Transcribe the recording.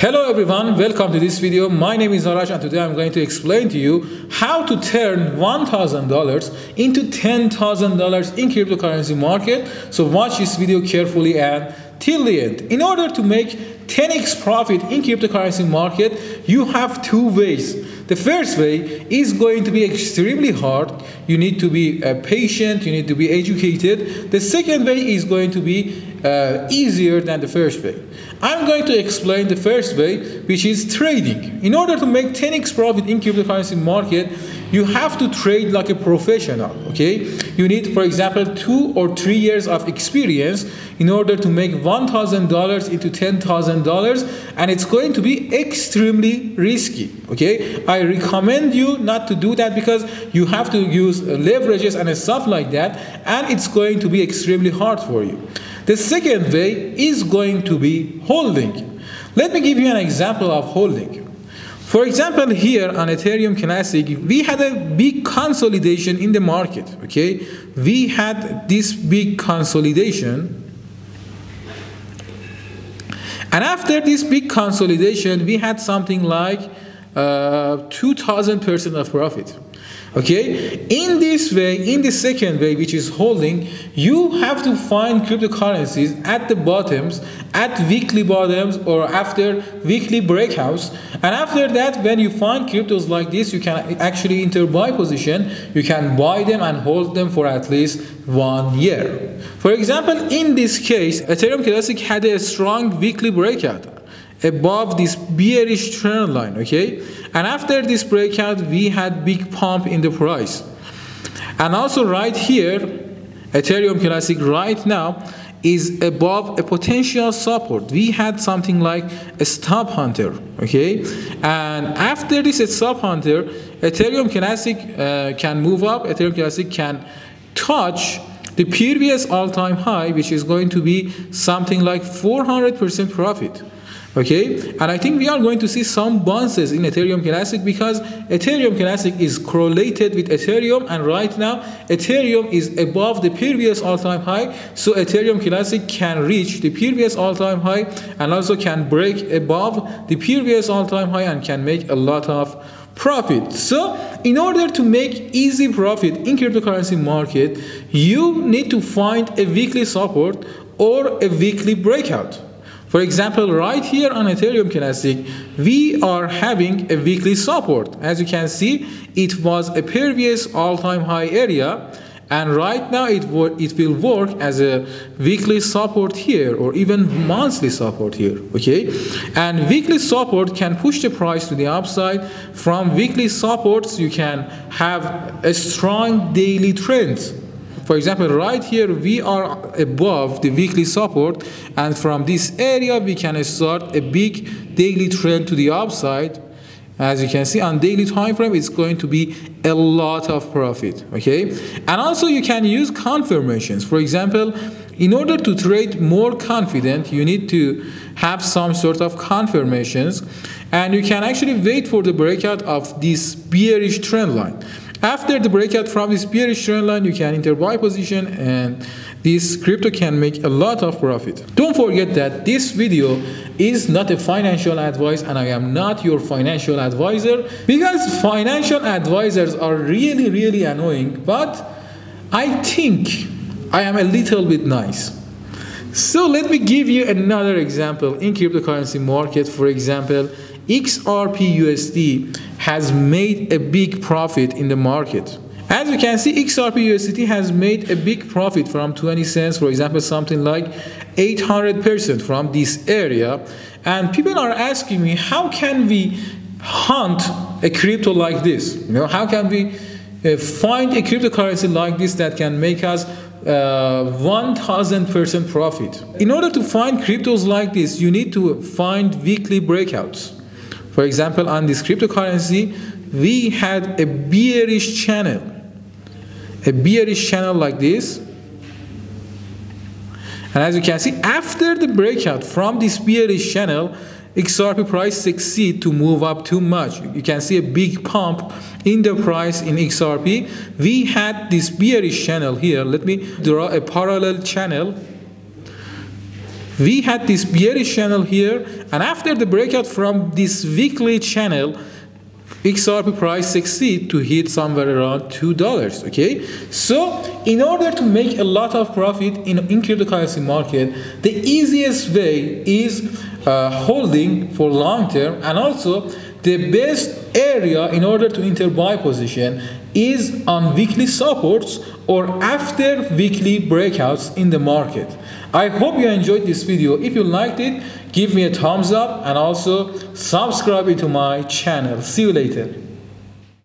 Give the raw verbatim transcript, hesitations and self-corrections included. Hello everyone, welcome to this video. My name is Arash and today I'm going to explain to you how to turn one thousand dollars into ten thousand dollars in cryptocurrency market. So watch this video carefully and till the end. In order to make ten X profit in cryptocurrency market, you have two ways. The first way is going to be extremely hard. You need to be uh, patient, you need to be educated. The second way is going to be Uh, easier than the first way. I'm going to explain the first way, which is trading. In order to make ten X profit in cryptocurrency market, you have to trade like a professional, okay? You need, for example, two or three years of experience in order to make one thousand dollars into ten thousand dollars, and it's going to be extremely risky, okay? I recommend you not to do that because you have to use leverages and stuff like that, and it's going to be extremely hard for you. The second way is going to be holding. Let me give you an example of holding. For example, here on Ethereum Classic, we had a big consolidation in the market, okay? We had this big consolidation. And after this big consolidation, we had something like uh, two thousand percent of profit. Okay, in this way, in the second way, which is holding, you have to find cryptocurrencies at the bottoms, at weekly bottoms or after weekly breakouts. And after that, when you find cryptos like this, you can actually enter buy position. You can buy them and hold them for at least one year. For example, in this case, Ethereum Classic had a strong weekly breakout above this bearish trend line, okay? And after this breakout, we had big pump in the price. And also right here, Ethereum Classic right now is above a potential support. We had something like a stop hunter, okay? And after this stop hunter, Ethereum Classic uh, can move up. Ethereum Classic can touch the previous all-time high, which is going to be something like four hundred percent profit. Okay, and I think we are going to see some bounces in Ethereum Classic because Ethereum Classic is correlated with Ethereum, and right now Ethereum is above the previous all-time high, so Ethereum Classic can reach the previous all-time high and also can break above the previous all-time high and can make a lot of profit. So in order to make easy profit in cryptocurrency market, you need to find a weekly support or a weekly breakout. For example, right here on Ethereum Classic, we are having a weekly support. As you can see, it was a previous all-time high area, and right now it, it will work as a weekly support here, or even monthly support here, okay? And weekly support can push the price to the upside. From weekly supports, you can have a strong daily trend. For example, right here we are above the weekly support, and from this area we can start a big daily trend to the upside. As you can see, on daily time frame it's going to be a lot of profit, okay? And also you can use confirmations. For example, in order to trade more confident, you need to have some sort of confirmations, and you can actually wait for the breakout of this bearish trend line. After the breakout from this bearish trend line, you can enter buy position, and this crypto can make a lot of profit. Don't forget that this video is not a financial advice, and I am not your financial advisor, because financial advisors are really, really annoying, but I think I am a little bit nice. So let me give you another example in cryptocurrency market. For example, X R P U S D has made a big profit in the market. As you can see, X R P U S D has made a big profit from twenty cents, for example, something like eight hundred percent from this area. And people are asking me, how can we hunt a crypto like this? You know, how can we uh, find a cryptocurrency like this that can make us one thousand percent uh, profit? In order to find cryptos like this, you need to find weekly breakouts. For example, on this cryptocurrency, we had a bearish channel, a bearish channel like this. And as you can see, after the breakout from this bearish channel, X R P price succeed to move up too much. You can see a big pump in the price in X R P. We had this bearish channel here. Let me draw a parallel channel. we had this bearish channel here, and after the breakout from this weekly channel, X R P price succeed to hit somewhere around two dollars, okay? So in order to make a lot of profit in, in cryptocurrency market, the easiest way is uh, holding for long term, and also the best area in order to enter buy position is on weekly supports or after weekly breakouts in the market. I hope you enjoyed this video. If you liked it, give me a thumbs up and also subscribe to my channel. See you later.